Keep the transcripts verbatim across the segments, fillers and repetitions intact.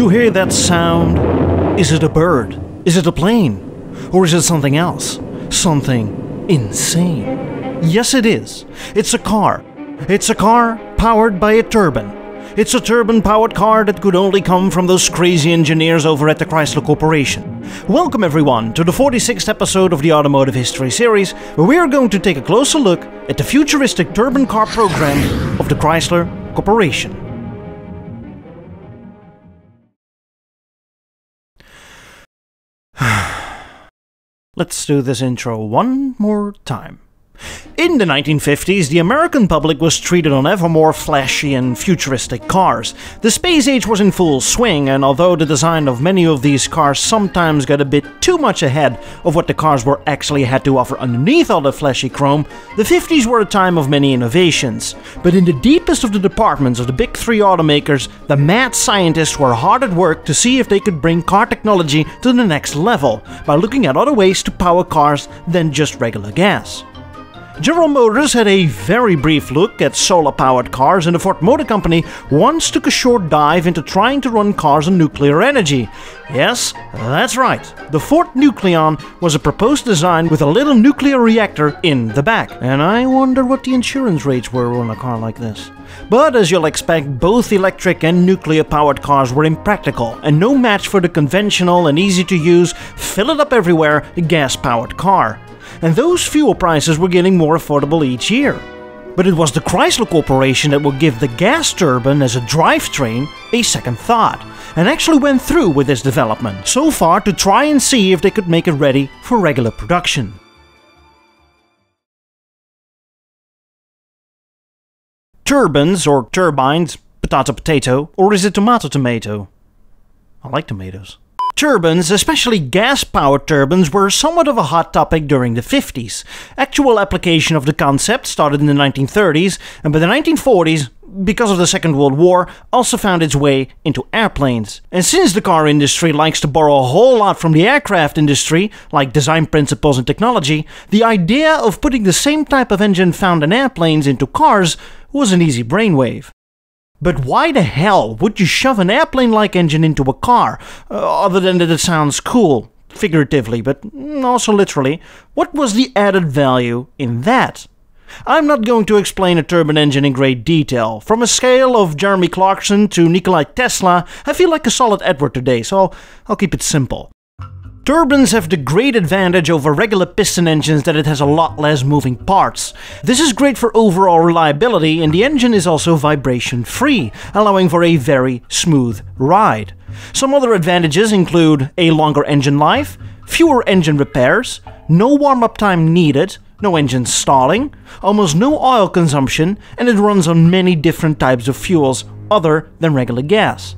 you hear that sound, is it a bird? Is it a plane? Or is it something else? Something insane. Yes, it is. It's a car. It's a car powered by a turbine. It's a turbine-powered car that could only come from those crazy engineers over at the Chrysler Corporation. Welcome everyone to the forty-sixth episode of the Automotive History Series, where we are going to take a closer look at the futuristic turbine car program of the Chrysler Corporation. Let's do this intro one more time. In the nineteen fifties, the American public was treated on ever more flashy and futuristic cars. The space age was in full swing, and although the design of many of these cars sometimes got a bit too much ahead of what the cars were actually had to offer underneath all the flashy chrome, the fifties were a time of many innovations. But in the deepest of the departments of the big three automakers, the mad scientists were hard at work to see if they could bring car technology to the next level, by looking at other ways to power cars than just regular gas. General Motors had a very brief look at solar-powered cars, and the Ford Motor Company once took a short dive into trying to run cars on nuclear energy. Yes, that's right. The Ford Nucleon was a proposed design with a little nuclear reactor in the back. And I wonder what the insurance rates were on a car like this. But as you'll expect, both electric and nuclear-powered cars were impractical and no match for the conventional and easy-to-use, fill-it-up-everywhere gas-powered car. And those fuel prices were getting more affordable each year. But it was the Chrysler Corporation that would give the gas turbine as a drivetrain a second thought, and actually went through with this development, so far to try and see if they could make it ready for regular production. Turbines, or turbines, potato potato, or is it tomato tomato? I like tomatoes. Turbines, especially gas-powered turbines, were somewhat of a hot topic during the fifties. Actual application of the concept started in the nineteen thirties, and by the nineteen forties, because of the Second World War, also found its way into airplanes. And since the car industry likes to borrow a whole lot from the aircraft industry, like design principles and technology, the idea of putting the same type of engine found in airplanes into cars was an easy brainwave. But why the hell would you shove an airplane-like engine into a car, uh, other than that it sounds cool, figuratively, but also literally? What was the added value in that? I'm not going to explain a turbine engine in great detail. From a scale of Jeremy Clarkson to Nikola Tesla, I feel like a solid Edward today, so I'll keep it simple. Turbines have the great advantage over regular piston engines that it has a lot less moving parts. This is great for overall reliability, and the engine is also vibration-free, allowing for a very smooth ride. Some other advantages include a longer engine life, fewer engine repairs, no warm-up time needed, no engine stalling, almost no oil consumption, and it runs on many different types of fuels other than regular gas.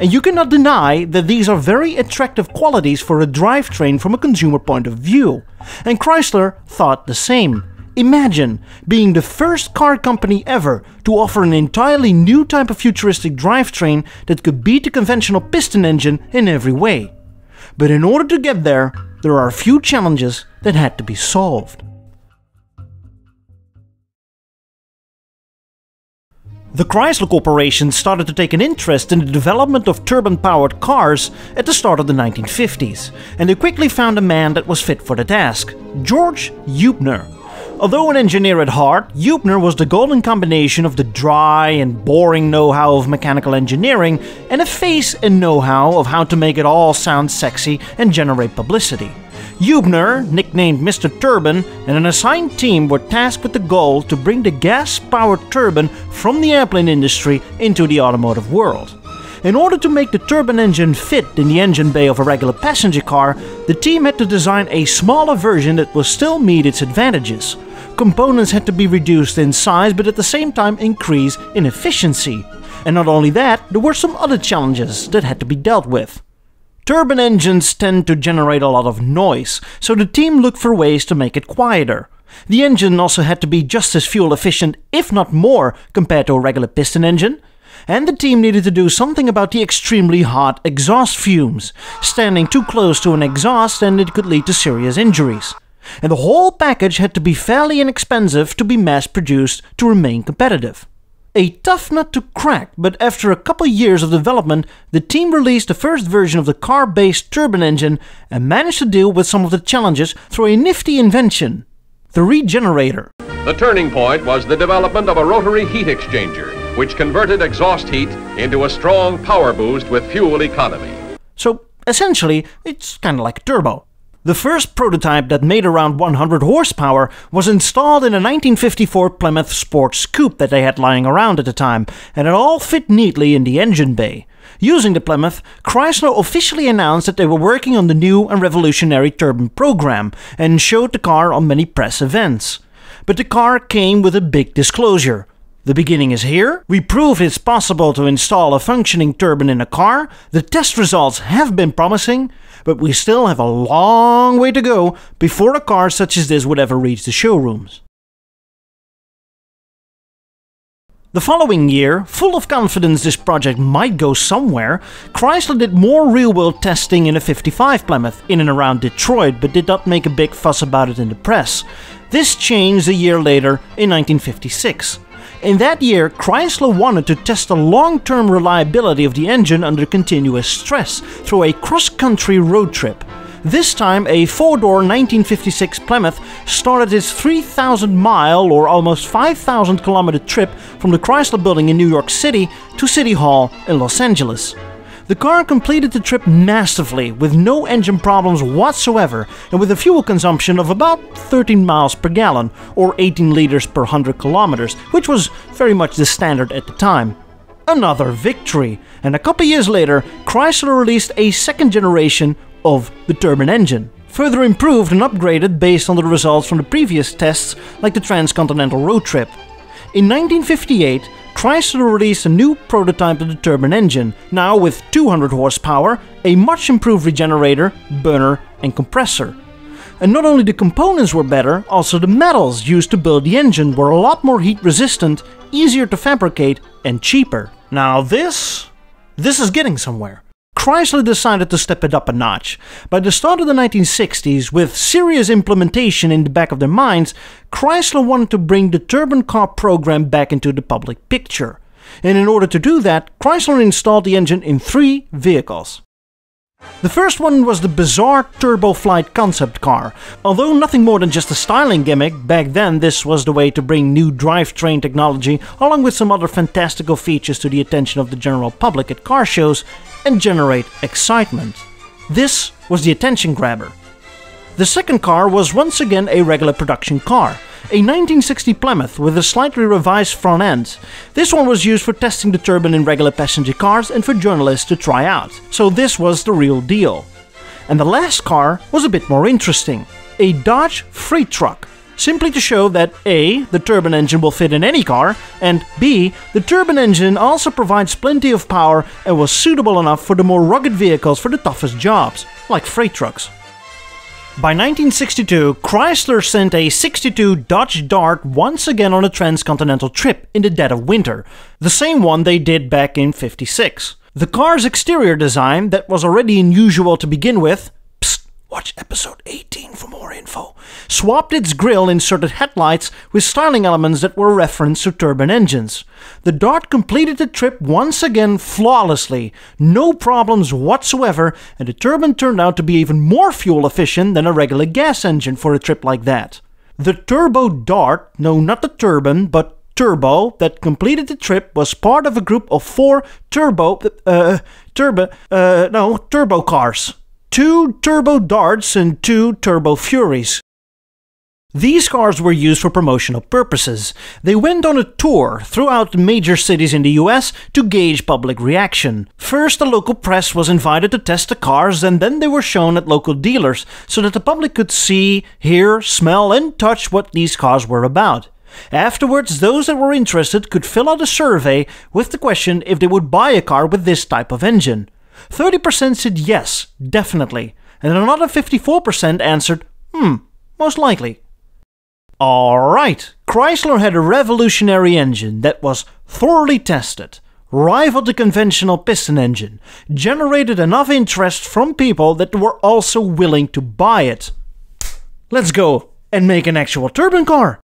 And you cannot deny that these are very attractive qualities for a drivetrain from a consumer point of view. And Chrysler thought the same. Imagine being the first car company ever to offer an entirely new type of futuristic drivetrain that could beat the conventional piston engine in every way. But in order to get there, there are a few challenges that had to be solved. The Chrysler Corporation started to take an interest in the development of turbine-powered cars at the start of the nineteen fifties, and they quickly found a man that was fit for the task: George Huebner. Although an engineer at heart, Huebner was the golden combination of the dry and boring know-how of mechanical engineering and a face and know-how of how to make it all sound sexy and generate publicity. Huebner, nicknamed Mister Turbine, and an assigned team were tasked with the goal to bring the gas-powered turbine from the airplane industry into the automotive world. In order to make the turbine engine fit in the engine bay of a regular passenger car, the team had to design a smaller version that would still meet its advantages. Components had to be reduced in size, but at the same time increase in efficiency. And not only that, there were some other challenges that had to be dealt with. Turbine engines tend to generate a lot of noise, so the team looked for ways to make it quieter. The engine also had to be just as fuel efficient, if not more, compared to a regular piston engine. And the team needed to do something about the extremely hot exhaust fumes. Standing too close to an exhaust and it could lead to serious injuries. And the whole package had to be fairly inexpensive to be mass-produced to remain competitive. A tough nut to crack, but after a couple years of development, the team released the first version of the car-based turbine engine and managed to deal with some of the challenges through a nifty invention, the regenerator. The turning point was the development of a rotary heat exchanger, which converted exhaust heat into a strong power boost with fuel economy. So essentially, it's kind of like a turbo. The first prototype that made around one hundred horsepower was installed in a nineteen fifty-four Plymouth Sports Coupe that they had lying around at the time, and it all fit neatly in the engine bay. Using the Plymouth, Chrysler officially announced that they were working on the new and revolutionary turbine program, and showed the car on many press events. But the car came with a big disclosure. The beginning is here, we proved it's possible to install a functioning turbine in a car, the test results have been promising, but we still have a long way to go before a car such as this would ever reach the showrooms. The following year, full of confidence this project might go somewhere, Chrysler did more real-world testing in a fifty-five Plymouth in and around Detroit, but did not make a big fuss about it in the press. This changed a year later in nineteen fifty-six. In that year, Chrysler wanted to test the long-term reliability of the engine under continuous stress through a cross-country road trip. This time, a four-door nineteen fifty-six Plymouth started its three thousand mile or almost five thousand kilometer trip from the Chrysler building in New York City to City Hall in Los Angeles. The car completed the trip masterfully, with no engine problems whatsoever, and with a fuel consumption of about thirteen miles per gallon, or eighteen liters per one hundred kilometers, which was very much the standard at the time. Another victory, and a couple years later, Chrysler released a second generation of the turbine engine, further improved and upgraded based on the results from the previous tests, like the transcontinental road trip. In nineteen fifty-eight, Chrysler released a new prototype of the turbine engine, now with two hundred horsepower, a much improved regenerator, burner and compressor. And not only the components were better, also the metals used to build the engine were a lot more heat resistant, easier to fabricate and cheaper. Now this, this is getting somewhere. Chrysler decided to step it up a notch. By the start of the nineteen sixties, with serious implementation in the back of their minds, Chrysler wanted to bring the turbine car program back into the public picture. And in order to do that, Chrysler installed the engine in three vehicles. The first one was the bizarre Turbo Flight concept car. Although nothing more than just a styling gimmick, back then this was the way to bring new drivetrain technology along with some other fantastical features to the attention of the general public at car shows and generate excitement. This was the attention grabber. The second car was once again a regular production car, a nineteen sixty Plymouth with a slightly revised front end. This one was used for testing the turbine in regular passenger cars and for journalists to try out, so this was the real deal. And the last car was a bit more interesting, a Dodge freight truck, simply to show that A, the turbine engine will fit in any car, and B, the turbine engine also provides plenty of power and was suitable enough for the more rugged vehicles for the toughest jobs, like freight trucks. By nineteen sixty-two, Chrysler sent a sixty-two Dodge Dart once again on a transcontinental trip in the dead of winter, the same one they did back in fifty-six. The car's exterior design, that was already unusual to begin with, psst, watch episode eighteen for more info, swapped its grille-inserted headlights with styling elements that were a reference to turbine engines. The Dart completed the trip once again flawlessly, no problems whatsoever, and the turbine turned out to be even more fuel efficient than a regular gas engine for a trip like that. The Turbo Dart, no not the turbine, but Turbo, that completed the trip was part of a group of four turbo, uh, turbo, uh, no, turbo cars. Two Turbo Darts and two Turbo Furies. These cars were used for promotional purposes. They went on a tour throughout the major cities in the U S to gauge public reaction. First, the local press was invited to test the cars, and then they were shown at local dealers so that the public could see, hear, smell and touch what these cars were about. Afterwards, those that were interested could fill out a survey with the question if they would buy a car with this type of engine. thirty percent said yes, definitely, and another fifty-four percent answered, hmm, most likely. Alright, Chrysler had a revolutionary engine that was thoroughly tested, rivaled the conventional piston engine, generated enough interest from people that they were also willing to buy it. Let's go and make an actual turbine car!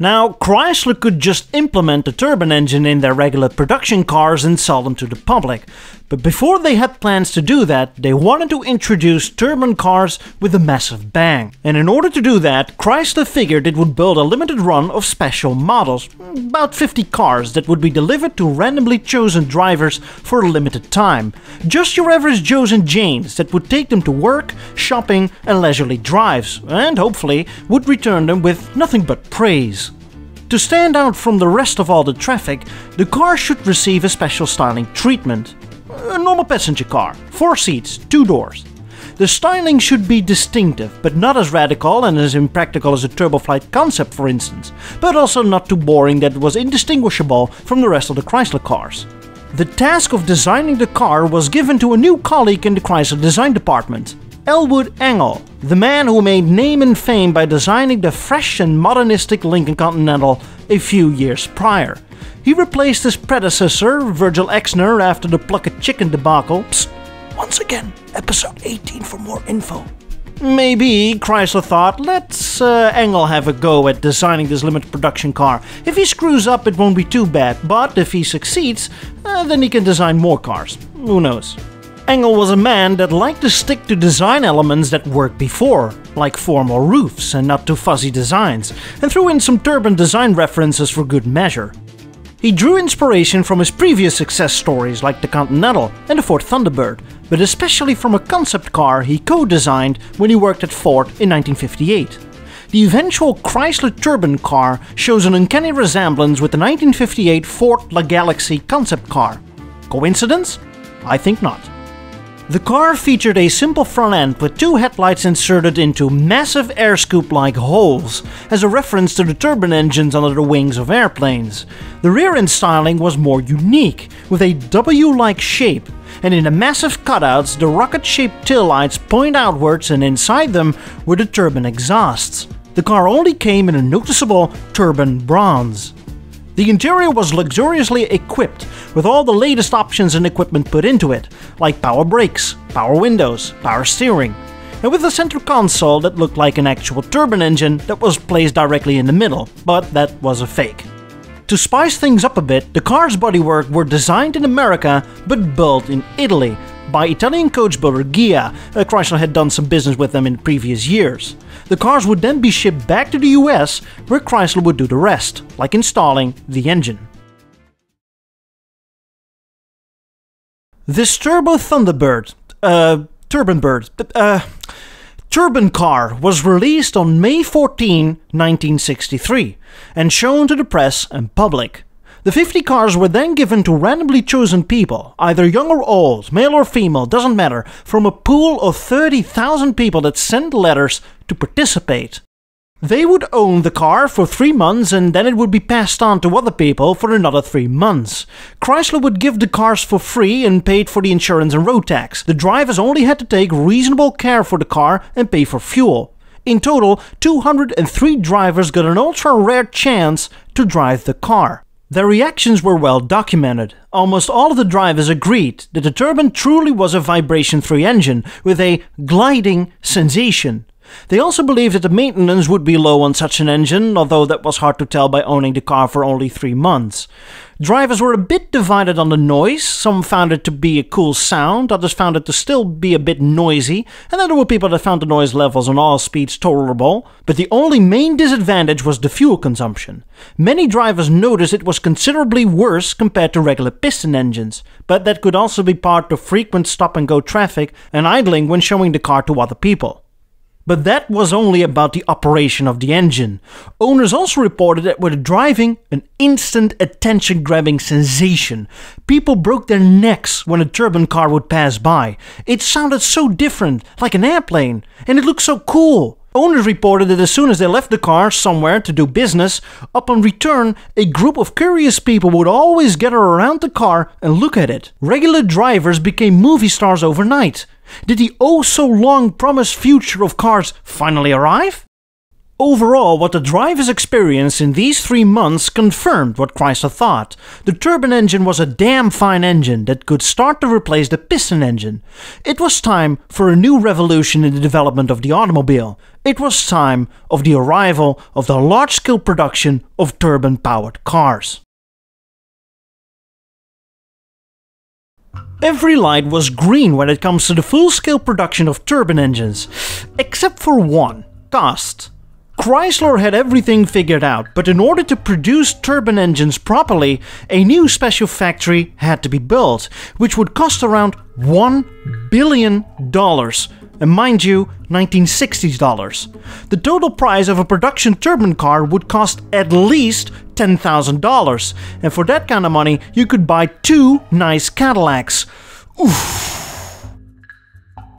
Now, Chrysler could just implement the turbine engine in their regular production cars and sell them to the public. But before they had plans to do that, they wanted to introduce turbine cars with a massive bang. And in order to do that, Chrysler figured it would build a limited run of special models, about fifty cars that would be delivered to randomly chosen drivers for a limited time. Just your average Joes and Janes that would take them to work, shopping and leisurely drives, and hopefully would return them with nothing but praise. To stand out from the rest of all the traffic, the car should receive a special styling treatment. A normal passenger car, four seats, two doors. The styling should be distinctive, but not as radical and as impractical as a Turbo Flight concept, for instance, but also not too boring that it was indistinguishable from the rest of the Chrysler cars. The task of designing the car was given to a new colleague in the Chrysler design department, Elwood Engel, the man who made name and fame by designing the fresh and modernistic Lincoln Continental a few years prior. He replaced his predecessor, Virgil Exner, after the Pluck a Chicken debacle. Psst, once again, episode eighteen for more info. Maybe, Chrysler thought, let's uh, Engel have a go at designing this limited production car. If he screws up, it won't be too bad, but if he succeeds, uh, then he can design more cars. Who knows? Engel was a man that liked to stick to design elements that worked before, like formal roofs and not too fuzzy designs, and threw in some turbine design references for good measure. He drew inspiration from his previous success stories like the Continental and the Ford Thunderbird, but especially from a concept car he co-designed when he worked at Ford in nineteen fifty-eight. The eventual Chrysler turbine car shows an uncanny resemblance with the nineteen fifty-eight Ford La Galaxy concept car. Coincidence? I think not. The car featured a simple front end with two headlights inserted into massive air scoop-like holes, as a reference to the turbine engines under the wings of airplanes. The rear end styling was more unique, with a W-like shape, and in the massive cutouts the rocket-shaped taillights point outwards, and inside them were the turbine exhausts. The car only came in a noticeable turbine bronze. The interior was luxuriously equipped, with all the latest options and equipment put into it, like power brakes, power windows, power steering, and with a center console that looked like an actual turbine engine that was placed directly in the middle, but that was a fake. To spice things up a bit, the car's bodywork were designed in America but built in Italy, by Italian coach builder Ghia. uh, Chrysler had done some business with them in previous years. The cars would then be shipped back to the U S, where Chrysler would do the rest, like installing the engine. This Turbo Thunderbird, uh, Turbine Bird, uh, Turbine Car was released on May fourteenth, nineteen sixty-three, and shown to the press and public. The fifty cars were then given to randomly chosen people, either young or old, male or female, doesn't matter, from a pool of thirty thousand people that sent letters to participate. They would own the car for three months and then it would be passed on to other people for another three months. Chrysler would give the cars for free and paid for the insurance and road tax. The drivers only had to take reasonable care for the car and pay for fuel. In total, two hundred three drivers got an ultra-rare chance to drive the car. Their reactions were well documented. Almost all of the drivers agreed that the turbine truly was a vibration-free engine, with a gliding sensation. They also believed that the maintenance would be low on such an engine, although that was hard to tell by owning the car for only three months. Drivers were a bit divided on the noise. Some found it to be a cool sound, others found it to still be a bit noisy, and then there were people that found the noise levels on all speeds tolerable. But the only main disadvantage was the fuel consumption. Many drivers noticed it was considerably worse compared to regular piston engines, but that could also be part of frequent stop-and-go traffic and idling when showing the car to other people. But that was only about the operation of the engine. Owners also reported that with driving, an instant attention-grabbing sensation. People broke their necks when a turbine car would pass by. It sounded so different, like an airplane, and it looked so cool. Owners reported that as soon as they left the car somewhere to do business, upon return, a group of curious people would always gather around the car and look at it. Regular drivers became movie stars overnight. Did the oh-so-long-promised future of cars finally arrive? Overall, what the drivers experienced in these three months confirmed what Chrysler thought. The turbine engine was a damn fine engine that could start to replace the piston engine. It was time for a new revolution in the development of the automobile. It was time of the arrival of the large-scale production of turbine-powered cars. Every light was green when it comes to the full-scale production of turbine engines, except for one: cost. Chrysler had everything figured out, but in order to produce turbine engines properly, a new special factory had to be built, which would cost around one billion dollars, and mind you, nineteen sixties dollars. The total price of a production turbine car would cost at least ten thousand dollars, and for that kind of money you could buy two nice Cadillacs. Oof.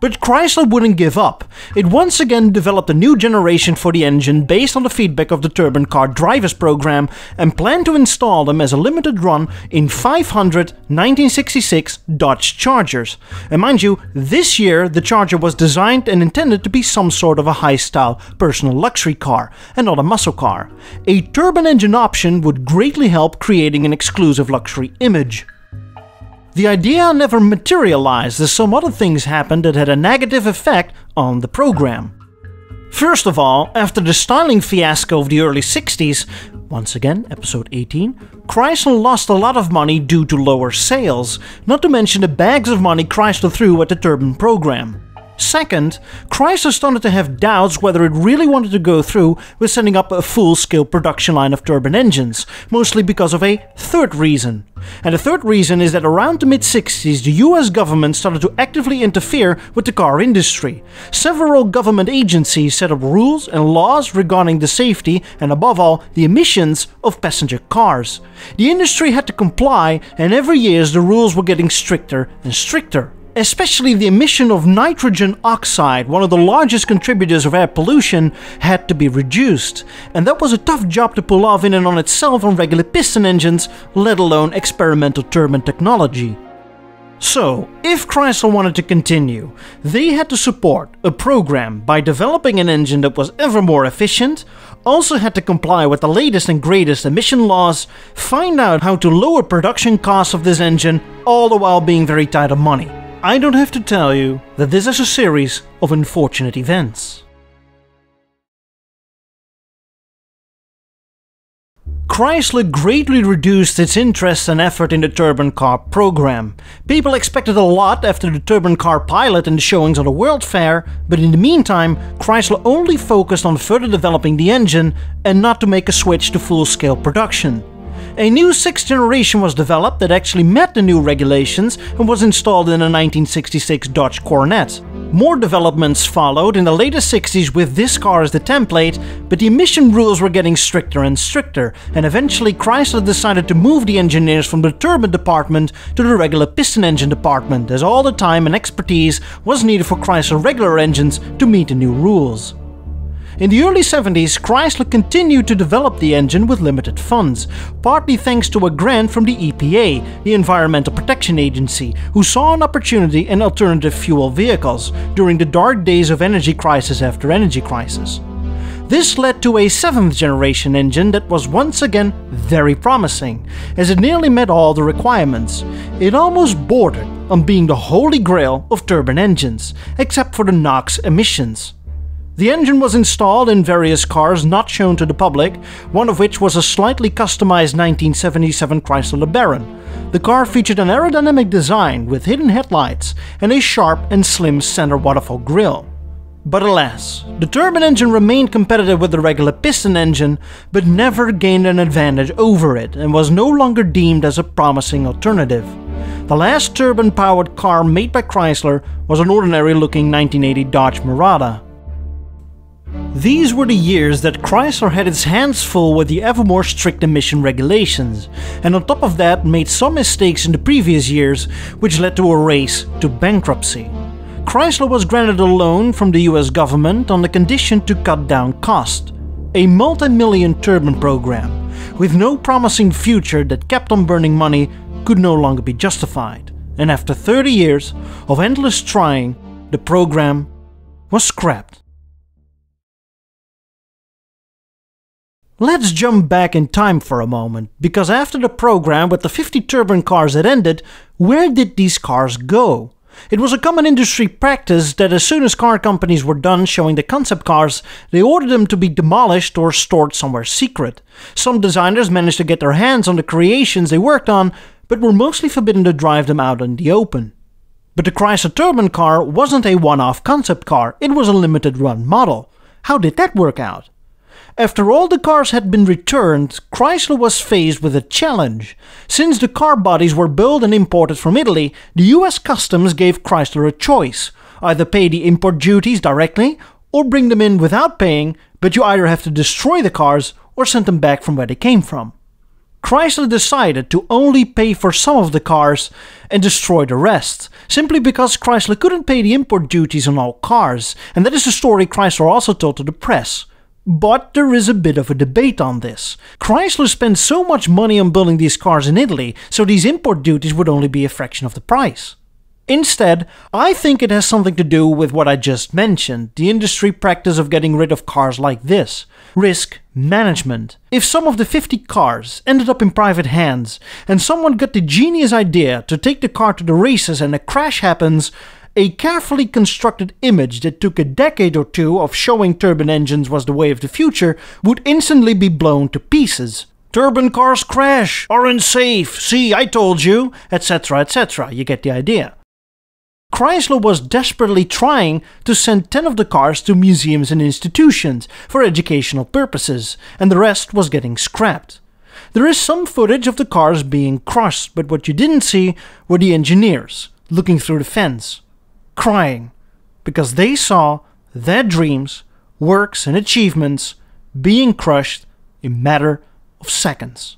But Chrysler wouldn't give up. It once again developed a new generation for the engine based on the feedback of the turbine car drivers program, and planned to install them as a limited run in five hundred nineteen sixty-six Dodge Chargers. And mind you, this year the Charger was designed and intended to be some sort of a high-style personal luxury car, and not a muscle car. A turbine engine option would greatly help creating an exclusive luxury image. The idea never materialized, as some other things happened that had a negative effect on the program. First of all, after the styling fiasco of the early sixties, once again episode eighteen, Chrysler lost a lot of money due to lower sales, not to mention the bags of money Chrysler threw at the turbine program. Second, Chrysler started to have doubts whether it really wanted to go through with setting up a full-scale production line of turbine engines, mostly because of a third reason. And the third reason is that around the mid sixties the U S government started to actively interfere with the car industry. Several government agencies set up rules and laws regarding the safety and, above all, the emissions of passenger cars. The industry had to comply, and every year the rules were getting stricter and stricter. Especially the emission of nitrogen oxide, one of the largest contributors of air pollution, had to be reduced. And that was a tough job to pull off in and on itself on regular piston engines, let alone experimental turbine technology. So, if Chrysler wanted to continue, they had to support a program by developing an engine that was ever more efficient, also had to comply with the latest and greatest emission laws, find out how to lower production costs of this engine, all the while being very tight on money. I don't have to tell you that this is a series of unfortunate events. Chrysler greatly reduced its interest and effort in the turbine car program. People expected a lot after the turbine car pilot and the showings on the World Fair, but in the meantime, Chrysler only focused on further developing the engine and not to make a switch to full-scale production. A new sixth generation was developed that actually met the new regulations and was installed in a nineteen sixty-six Dodge Coronet. More developments followed in the later sixties with this car as the template, but the emission rules were getting stricter and stricter, and eventually Chrysler decided to move the engineers from the turbine department to the regular piston engine department, as all the time and expertise was needed for Chrysler regular engines to meet the new rules. In the early seventies, Chrysler continued to develop the engine with limited funds, partly thanks to a grant from the E P A, the Environmental Protection Agency, who saw an opportunity in alternative fuel vehicles during the dark days of energy crisis after energy crisis. This led to a seventh generation engine that was once again very promising, as it nearly met all the requirements. It almost bordered on being the holy grail of turbine engines, except for the NOx emissions. The engine was installed in various cars not shown to the public, one of which was a slightly customized nineteen seventy-seven Chrysler LeBaron. The car featured an aerodynamic design with hidden headlights and a sharp and slim center waterfall grille. But alas, the turbine engine remained competitive with the regular piston engine, but never gained an advantage over it, and was no longer deemed as a promising alternative. The last turbine-powered car made by Chrysler was an ordinary-looking nineteen eighty Dodge Mirada. These were the years that Chrysler had its hands full with the ever more strict emission regulations, and on top of that made some mistakes in the previous years, which led to a race to bankruptcy. Chrysler was granted a loan from the U S government on the condition to cut down cost. A multi-million turbine program, with no promising future that kept on burning money, could no longer be justified, and after thirty years of endless trying, the program was scrapped. Let's jump back in time for a moment, because after the program with the fifty turbine cars had ended, where did these cars go? It was a common industry practice that as soon as car companies were done showing the concept cars, they ordered them to be demolished or stored somewhere secret. Some designers managed to get their hands on the creations they worked on, but were mostly forbidden to drive them out in the open. But the Chrysler Turbine Car wasn't a one-off concept car, it was a limited-run model. How did that work out? After all the cars had been returned, Chrysler was faced with a challenge. Since the car bodies were built and imported from Italy, the U S Customs gave Chrysler a choice. Either pay the import duties directly, or bring them in without paying, but you either have to destroy the cars or send them back from where they came from. Chrysler decided to only pay for some of the cars and destroy the rest, simply because Chrysler couldn't pay the import duties on all cars, and that is the story Chrysler also told to the press. But there is a bit of a debate on this. Chrysler spent so much money on building these cars in Italy, so these import duties would only be a fraction of the price. Instead, I think it has something to do with what I just mentioned, the industry practice of getting rid of cars like this. Risk management. If some of the fifty cars ended up in private hands, and someone got the genius idea to take the car to the races and a crash happens, a carefully constructed image that took a decade or two of showing turbine engines was the way of the future would instantly be blown to pieces. Turbine cars crash, are unsafe, see I told you, etc, et cetera. You get the idea. Chrysler was desperately trying to send ten of the cars to museums and institutions for educational purposes, and the rest was getting scrapped. There is some footage of the cars being crushed, but what you didn't see were the engineers looking through the fence, crying, because they saw their dreams, works and achievements being crushed in a matter of seconds.